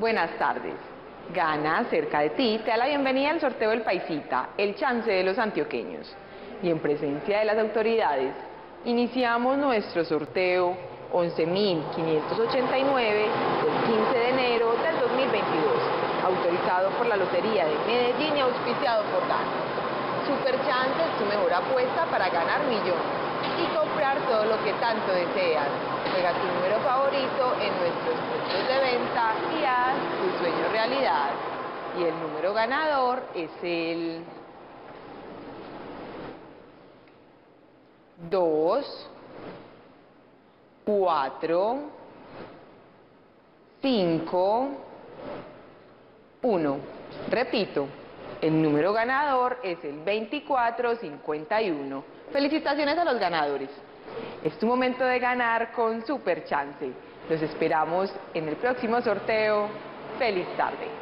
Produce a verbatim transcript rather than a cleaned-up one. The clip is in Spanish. Buenas tardes. Gana, cerca de ti, te da la bienvenida al sorteo del Paisita, el chance de los antioqueños. Y en presencia de las autoridades, iniciamos nuestro sorteo once mil quinientos ochenta y nueve del quince de enero del dos mil veintidós, autorizado por la Lotería de Medellín y auspiciado por Gana. Superchance es tu mejor apuesta para ganar millones y comprar todo lo que tanto deseas. Juega tu número favorito en nuestros puntos de venta y haz tu sueño realidad. Y el número ganador es el dos, cuatro, cinco, uno. Repito, el número ganador es el veinticuatro cincuenta y uno. Felicitaciones a los ganadores. Es tu momento de ganar con Superchance. Los esperamos en el próximo sorteo. ¡Feliz tarde!